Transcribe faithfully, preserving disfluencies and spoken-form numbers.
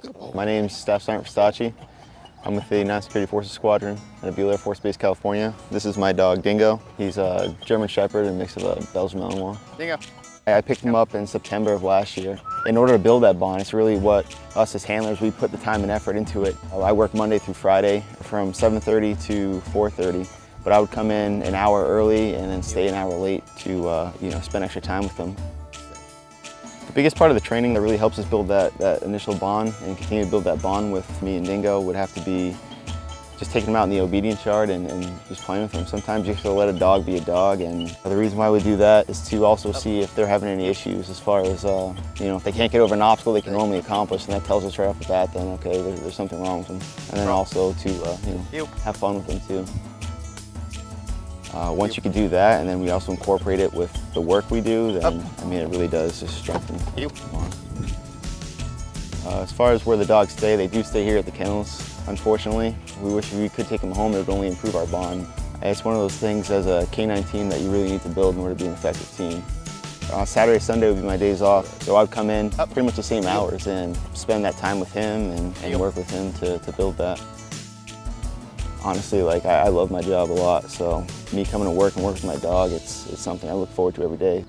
talking about? My name's Staff Sergeant Frustaci. I'm with the ninth Security Forces Squadron at Beale Air Force Base, California. This is my dog, Dingo. He's a German Shepherd and a mix of a Belgian Malinois. Dingo. I picked him up in September of last year. In order to build that bond, it's really what us as handlers, we put the time and effort into it. I work Monday through Friday from seven thirty to four thirty, but I would come in an hour early and then stay an hour late to uh, you know, spend extra time with them. The biggest part of the training that really helps us build that, that initial bond and continue to build that bond with me and Dingo would have to be just taking them out in the obedience yard and, and just playing with them. Sometimes you have to let a dog be a dog, and the reason why we do that is to also see if they're having any issues as far as, uh, you know, if they can't get over an obstacle they can normally accomplish, and that tells us right off the bat then, okay, there, there's something wrong with them. And then also to, uh, you know, have fun with them too. Uh, once you can do that, and then we also incorporate it with the work we do, then, I mean, it really does just strengthen them. Uh, as far as where the dogs stay, they do stay here at the kennels. Unfortunately, we wish we could take them home. It would only improve our bond. It's one of those things as a canine team that you really need to build in order to be an effective team. On Saturday, Sunday would be my days off, so I would come in pretty much the same hours and spend that time with him and, and work with him to, to build that. Honestly, like I, I love my job a lot, so me coming to work and working with my dog, it's, it's something I look forward to every day.